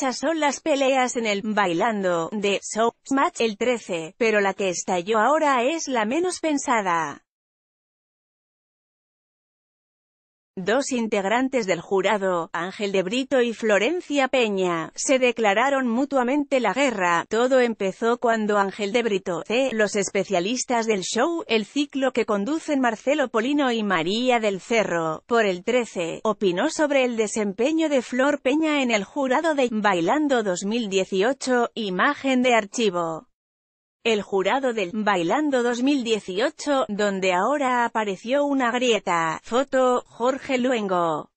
muchas son las peleas en el Bailando de ShowMatch el 13, pero la que estalló ahora es la menos pensada. Dos integrantes del jurado, Ángel de Brito y Florencia Peña, se declararon mutuamente la guerra. Todo empezó cuando Ángel de Brito, los especialistas del show El Ciclo que conducen Marcelo Polino y María del Cerro, por el 13, opinó sobre el desempeño de Flor Peña en el jurado de Bailando 2018, imagen de archivo. El jurado del Bailando 2018, donde ahora apareció una grieta. Foto, Jorge Luengo.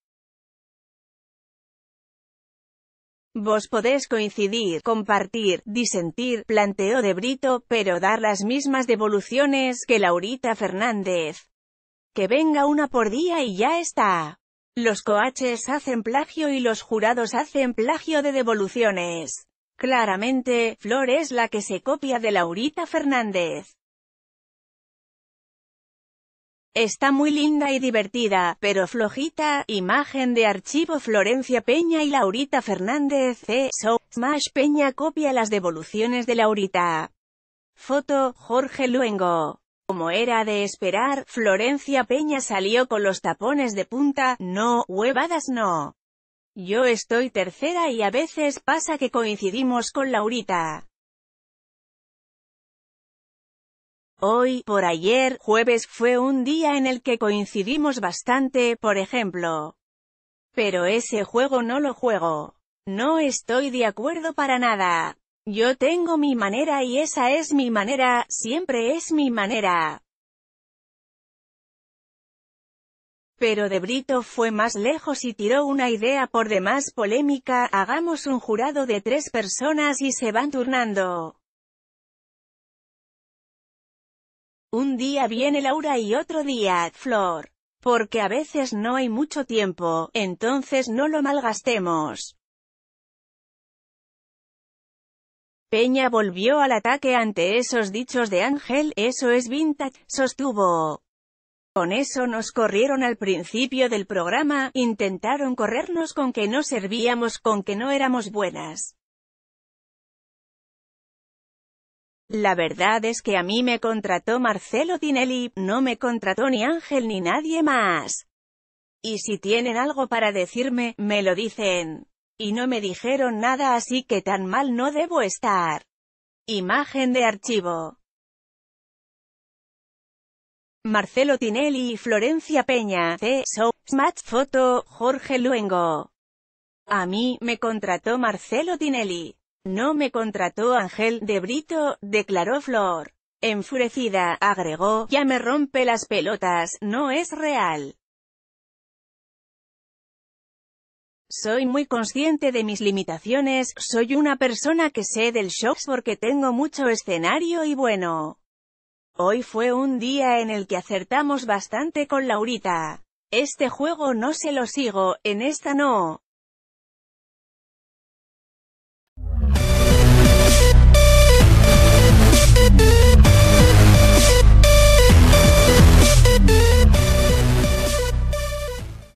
Vos podés coincidir, compartir, disentir, planteó de Brito, pero dar las mismas devoluciones que Laurita Fernández. Que venga una por día y ya está. Los coaches hacen plagio y los jurados hacen plagio de devoluciones. Claramente, Flor es la que se copia de Laurita Fernández. Está muy linda y divertida, pero flojita. Imagen de archivo. Florencia Peña y Laurita Fernández. ShowMatch. Peña copia las devoluciones de Laurita. Foto, Jorge Luengo. Como era de esperar, Florencia Peña salió con los tapones de punta. No, huevadas no. Yo estoy tercera y a veces pasa que coincidimos con Laurita. Hoy, por ayer, jueves, fue un día en el que coincidimos bastante, por ejemplo. Pero ese juego no lo juego. No estoy de acuerdo para nada. Yo tengo mi manera y esa es mi manera, siempre es mi manera. Pero de Brito fue más lejos y tiró una idea por demás polémica: hagamos un jurado de 3 personas y se van turnando. Un día viene Laura y otro día, Flor. Porque a veces no hay mucho tiempo, entonces no lo malgastemos. Peña volvió al ataque ante esos dichos de Ángel. Eso es vintage, sostuvo. Con eso nos corrieron al principio del programa, intentaron corrernos con que no servíamos, con que no éramos buenas. La verdad es que a mí me contrató Marcelo Tinelli, no me contrató ni Ángel ni nadie más. Y si tienen algo para decirme, me lo dicen. Y no me dijeron nada, así que tan mal no debo estar. Imagen de archivo. Marcelo Tinelli y Florencia Peña, ShowMatch. Foto, Jorge Luengo. A mí me contrató Marcelo Tinelli. No me contrató Ángel de Brito, declaró Flor. Enfurecida, agregó, ya me rompe las pelotas, no es real. Soy muy consciente de mis limitaciones, soy una persona que sé del show porque tengo mucho escenario y bueno. Hoy fue un día en el que acertamos bastante con Laurita. Este juego no se lo sigo, en esta no.